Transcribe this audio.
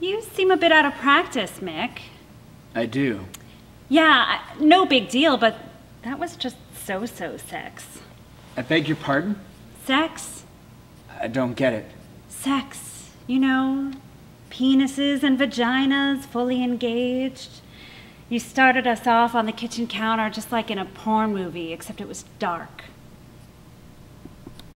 You seem a bit out of practice, Mick. I do. Yeah, no big deal, but that was just so-so sex. I beg your pardon? Sex? I don't get it. Sex, you know, penises and vaginas fully engaged. You started us off on the kitchen counter just like in a porn movie, except it was dark.